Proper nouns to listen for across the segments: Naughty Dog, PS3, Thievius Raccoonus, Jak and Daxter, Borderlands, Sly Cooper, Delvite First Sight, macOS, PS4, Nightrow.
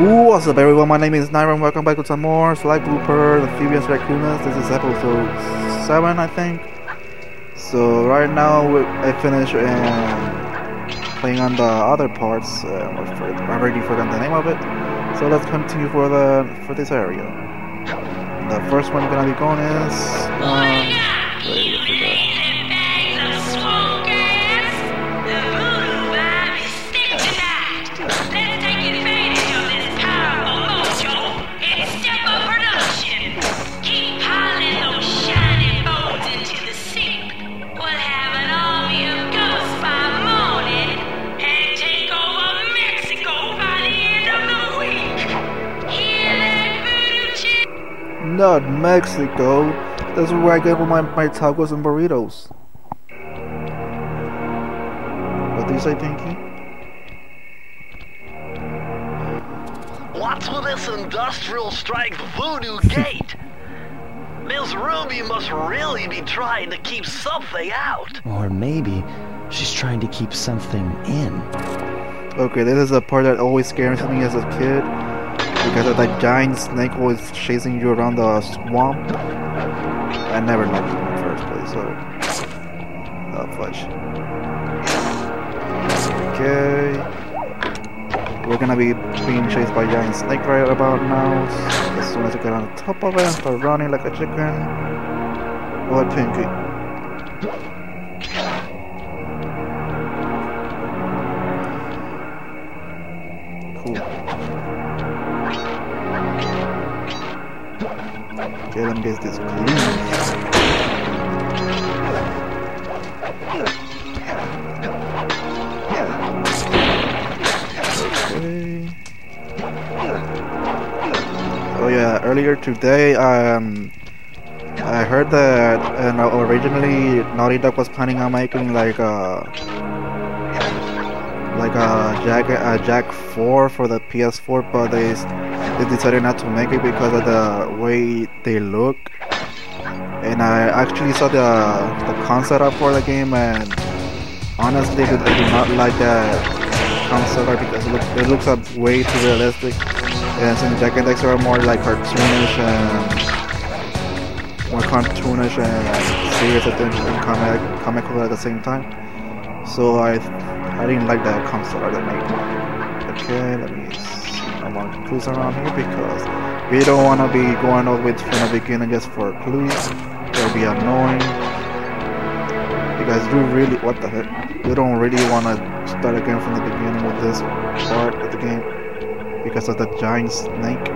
What's up everyone, my name is Nightrow and welcome back with some more Sly Cooper, the Thievius Raccoonus. This is episode 7 I think. So right now I finished playing on the other parts. I already forgotten the name of it. So let's continue for this area. The first one we're gonna be going is... Not Mexico. That's where I get all my tacos and burritos. What do you say, Pinky? What's with this industrial strike voodoo gate? Miss Ruby must really be trying to keep something out. Or maybe she's trying to keep something in. Okay, this is a part that always scares me as a kid. Because of that giant snake always chasing you around the swamp. I never liked it in the first place, so... Oh, fudge. Okay... We're gonna be being chased by a giant snake right about now. So as soon as we get on top of it, I start running like a chicken. What, Pinky? Okay, let me get this clean. Okay. Oh yeah, earlier today, I heard that originally Naughty Dog was planning on making like a Jak 4 for the PS4, but they decided not to make it because of the way they look. And I actually saw the concept art for the game, and honestly I do not like that concept art because it looks way too realistic. And since Jak and Daxter are more like cartoonish and serious and comical at the same time. So I didn't like that concept art they made. Okay, let me see. I want clues around here because we don't want to be going all the way from the beginning just for clues. It'll be annoying because you really, what the heck, you don't really want to start again from the beginning with this part of the game because of the giant snake.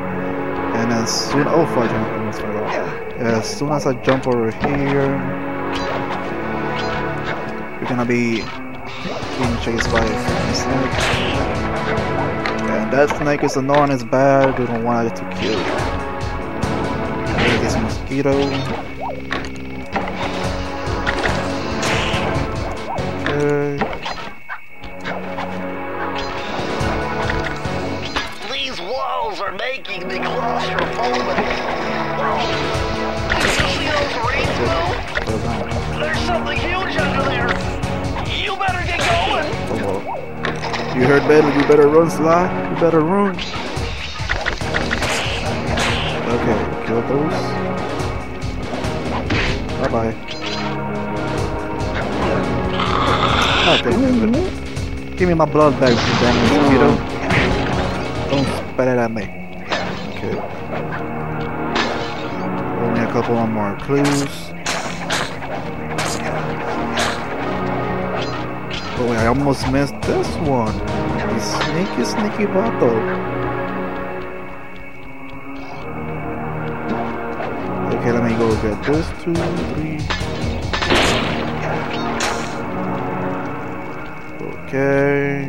And as soon, oh fuck, as soon as I jump over here, we're gonna be being chased by a snake. And that snake is annoying, it's bad, we don't want it to kill you. Get this mosquito. Okay. These walls are making me claustrophobic. You see those rings, though? There's something huge under there. You better get going. You heard better, you better run, Sly. You better run. Okay, kill those. Bye bye. Oh, thank you. Give me my blood back, you damn mosquito. Don't spit it at me. Okay. Only a couple more clues. Oh, I almost missed this one. You sneaky, sneaky vato. Okay, let me go get this, 2, 3. Okay.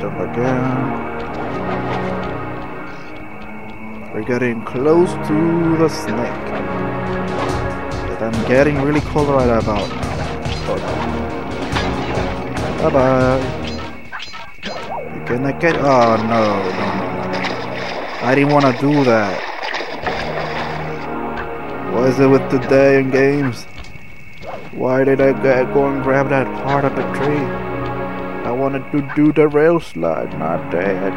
Jump again. We're getting close to the snake. But I'm getting really cold right about now. Okay. Bye bye. You cannot get. Oh no. I didn't want to do that. What is it with today in games? Why did I go and grab that part of the tree? I wanted to do the rail slide, not that.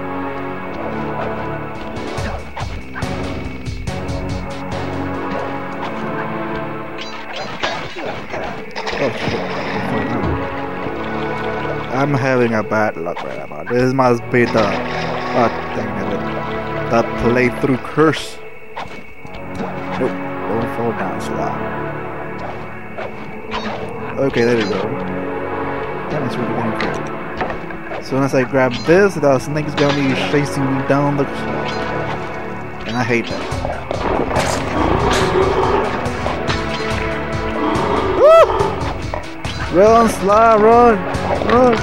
I'm having a bad luck right now. This must be the dang it, the playthrough curse. Nope, don't fall down so loud. Okay, there we go. That is really incredible. As soon as I grab this, the snake is gonna be chasing me down the slope. And I hate that. Woo! Run, Sly, run! Run!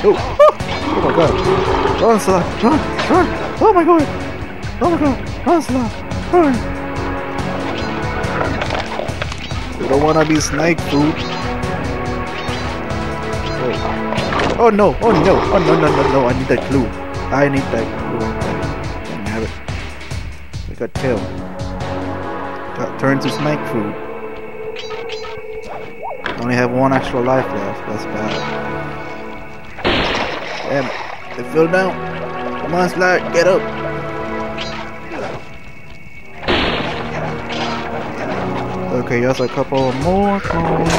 Oh my god! Run, Sly! Run! Run! Oh my god! Oh my god! Run, Sly! Run! You don't wanna be snake food. Oh no! Oh no! Oh no! No! No! No! I need that clue! I need that clue! Didn't have it. We got killed. Got turned to snake food. Only have one extra life left, that's bad. Damn it, it fell down. Come on, Sly, get up. Okay, just a couple more coins.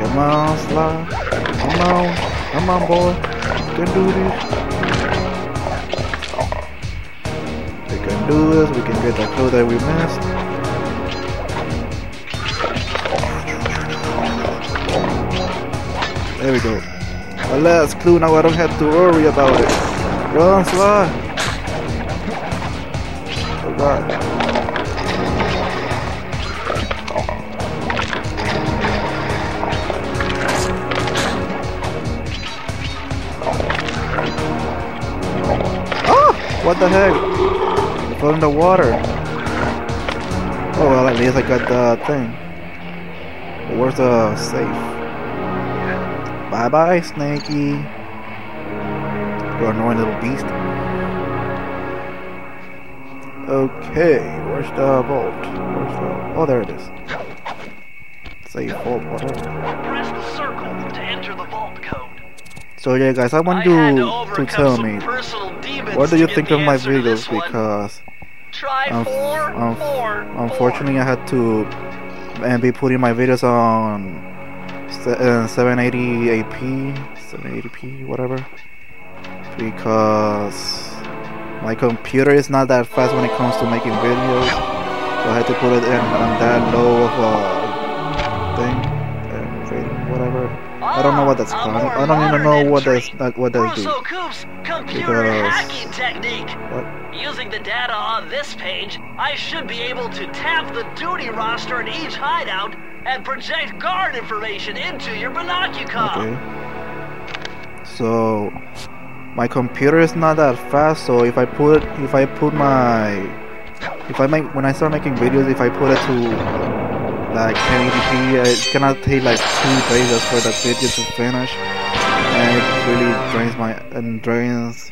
Come on, Sly. Come on. Come on, boy. We can do this. We can do this. We can get the clue that we missed. There we go. My last clue, now I don't have to worry about it. Run, Sly! Oh god. Ah! What the heck? I fell in the water. Oh well, at least I got the thing. But where's the safe? Bye bye, Snakey. You're an annoying little beast. Okay, where's the bolt? Where's the... Oh, there it is. Save vault, whatever. Press the circle to enter the vault code. So yeah, guys, I want you to tell me, what do you think of my videos? Because unfortunately, I had to be putting my videos on 780p, whatever, because my computer is not that fast when it comes to making videos, so I had to put it in on that low of a thing, whatever. I don't know what that's called. I don't even know what that's computer hacking technique. What? Using the data on this page, I should be able to tap the duty roster in each hideout and project guard information into your binoculars. Okay. So my computer is not that fast, so when I start making videos, if I put it to like 1080p, it's gonna take like 2 days just for that video to finish, and it really drains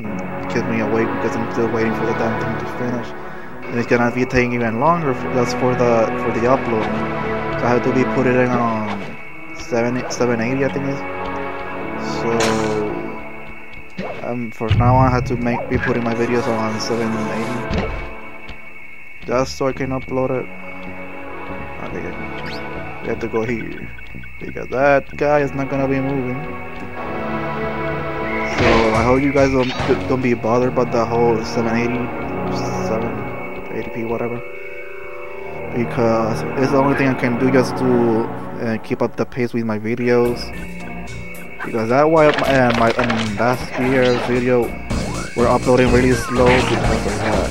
keeps me awake because I'm still waiting for the damn thing to finish, and it's gonna be taking even longer just for the upload. So I have to be putting it on 780, I think it is. So for now I had to be putting my videos on 780 just so I can upload it. Okay, we have to go here because that guy is not gonna be moving. So I hope you guys don't be bothered about the whole 780p whatever, because it's the only thing I can do just to keep up the pace with my videos. Because that why my last year's video were uploading really slow because of that.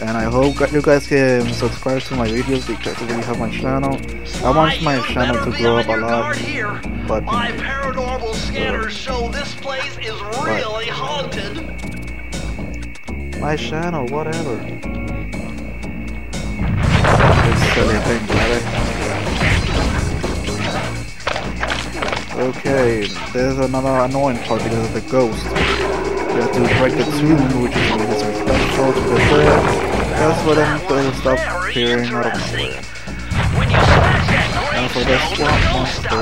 And I hope you guys can subscribe to my videos because I really have my channel. I want my channel to grow up a lot. But my paranormal scanners show this place is really haunted. My channel, whatever. Okay, there's another annoying part because of the ghost. You have to break the tube, which is really disrespectful to the player. That's what I'm going to stop appearing out of nowhere. And for for this swamp monster.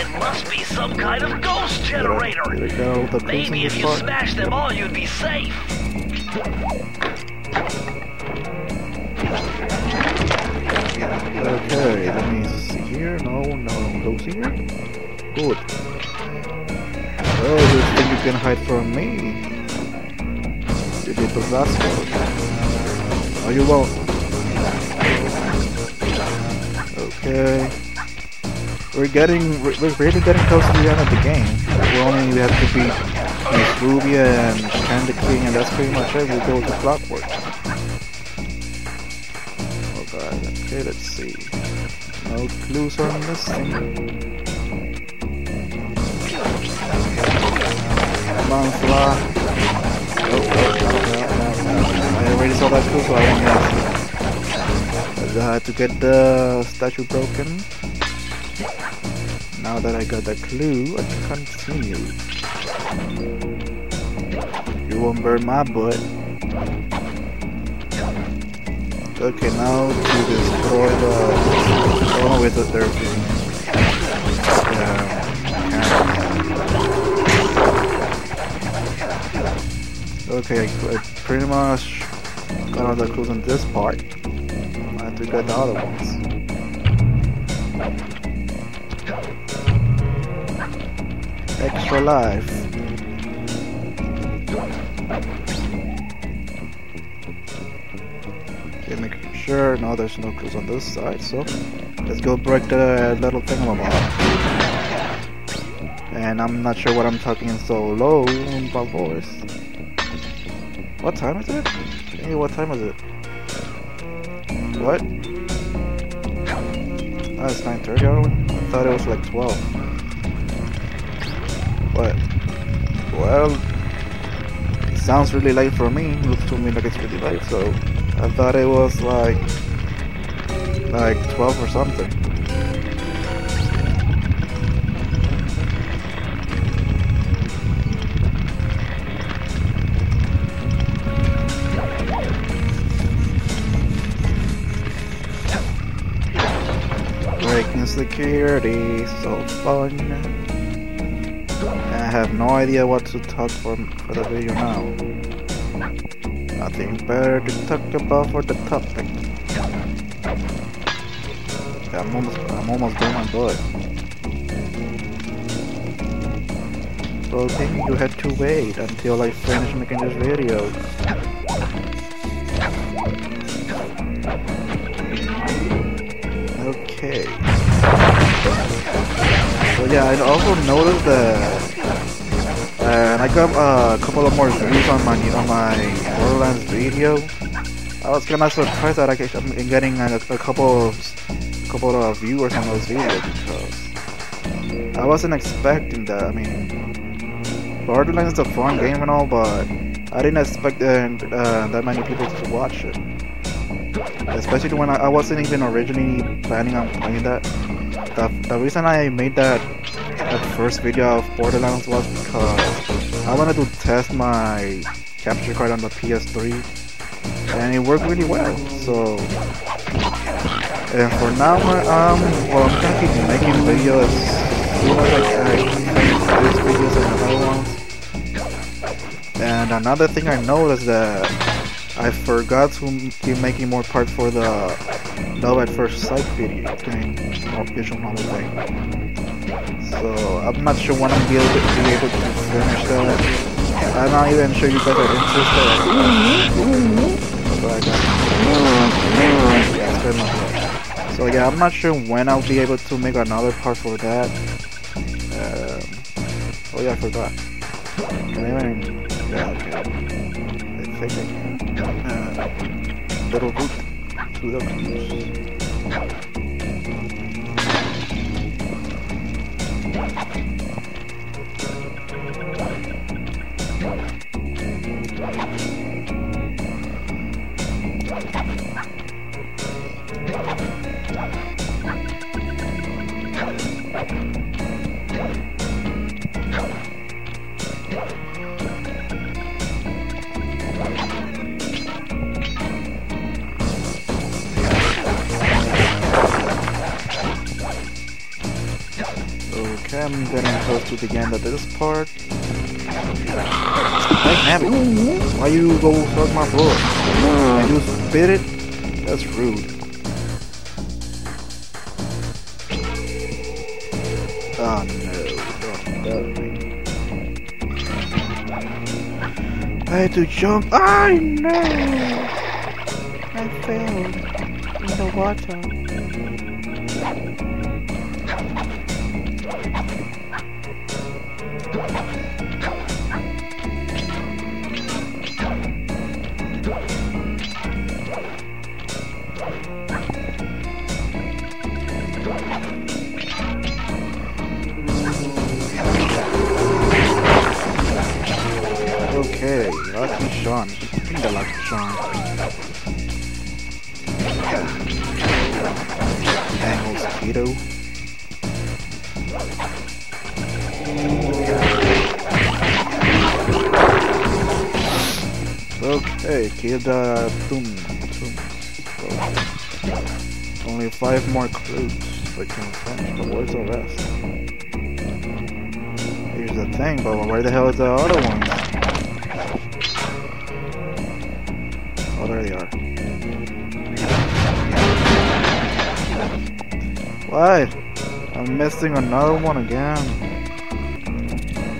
It must be some kind of ghost generator. There we go. The Maybe if you fuck. Smash them all, you'd be safe. Okay, that means here. No, those here. Good. Oh, this thing you can hide from me. Did it possess you? Oh, you won't. Okay. We're really getting close to the end of the game. We have to beat Miss Ruby and Candy King, and that's pretty much it. We'll go to Clockwork. Oh god. Okay, let's see. No clues are missing. Come on, Fla. I already saw that clue, so I won't know. I had to get the statue broken. Now that I got the clue, I can continue. You won't burn my butt. Okay, now to destroy the... Oh, with the third thing. Okay, I pretty much got all the clues on this part. I have to get the other ones. Extra life. Okay, making sure now there's no clues on this side, so let's go break the little thingamabobs. And I'm not sure what I'm talking so low in my voice. What time is it? Hey, what time is it? What? Oh, it's 9:30 already? I thought it was like 12. What? Well, it sounds really late for me. It looks to me like it's really late, so I thought it was like 12 or something. Security, so fun. I have no idea what to talk for the video now. Nothing better to talk about for the topic. I'm almost done my butt. So maybe you had to wait until I finish making this video. Okay. So yeah, I also noticed that I got a couple of more views on my Borderlands video. I was kinda surprised that I'm getting a couple of viewers on those videos, because I wasn't expecting that. I mean, Borderlands is a fun game and all, but I didn't expect that many people to watch it. Especially when I wasn't even originally planning on playing that. The reason I made that first video of Borderlands was because I wanted to test my capture card on the PS3, and it worked really well. So, and for now, I'm gonna keep making videos as soon as I can. These videos and other ones. And another thing I noticed that I forgot to keep making more parts for the Delvite First Sight video thing, or visual novel thing. So I'm not sure when I'm going to be able to finish that. I'm not even sure you guys are interested. But I got it. So yeah, I'm not sure when I'll be able to make another part for that. Oh yeah, I forgot. I think. Little boot to the Okay, I'm getting close to the end of this part. Hey, Navi, why you go fuck my floor? And you spit it? That's rude. Oh no, don't do it. I had to jump. I know! I failed in the water. Okay, lucky Sean. The lucky Sean. Dang mosquito. Okay, kill the tomb. Only 5 more clues, but can finish. But where's the rest? Here's the thing, but where the hell is the other one? Oh, there they are. What? I'm missing another one again.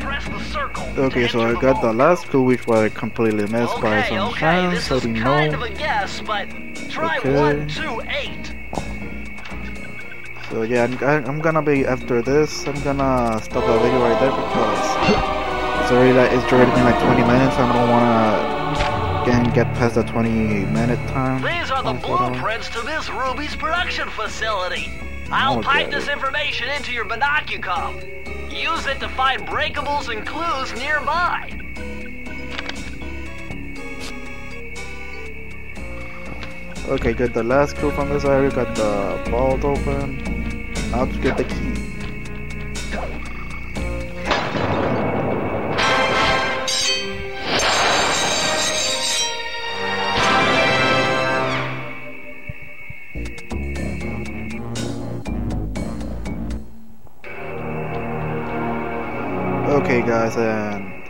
Press the circle. Okay, so I got the last clue, which I completely missed by some chance. I didn't know. Okay. 1, 2, 8. So yeah, I'm gonna be after this. I'm gonna stop the video right there because it's already been like 20 minutes. I don't wanna. Can get past the 20-minute time. These are the blueprints to this Ruby's production facility. I'll pipe this information into your binocular. Use it to find breakables and clues nearby. Okay, get the last clue from this area. Got the vault open. Now to get the key. Okay guys, and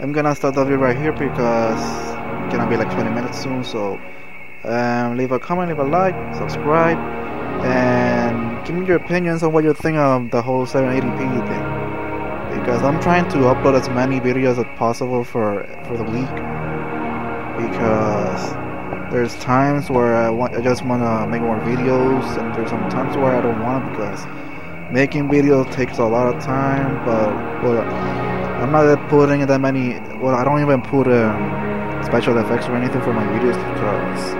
I'm gonna start the video right here because it's gonna be like 20 minutes soon, so leave a comment, leave a like, subscribe, and give me your opinions on what you think of the whole 780p thing, because I'm trying to upload as many videos as possible for the week, because there's times where I just wanna make more videos, and there's some times where I don't wanna because making videos takes a lot of time, but I'm not putting that many. Well, I don't even put special effects or anything for my videos because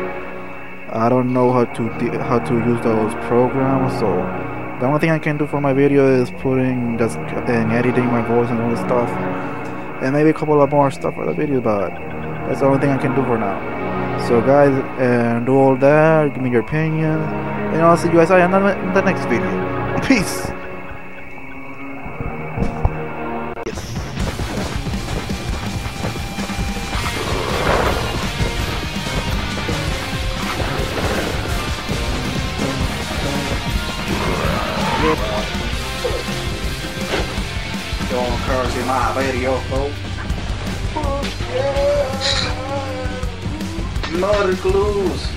I don't know how to use those programs. So the only thing I can do for my video is putting just and editing my voice and all this stuff, and maybe a couple of more stuff for the video. But that's the only thing I can do for now. So guys, do all that. Give me your opinion, and I'll see you guys in the next video. Peace. Don't curse in my video, folks. More clues.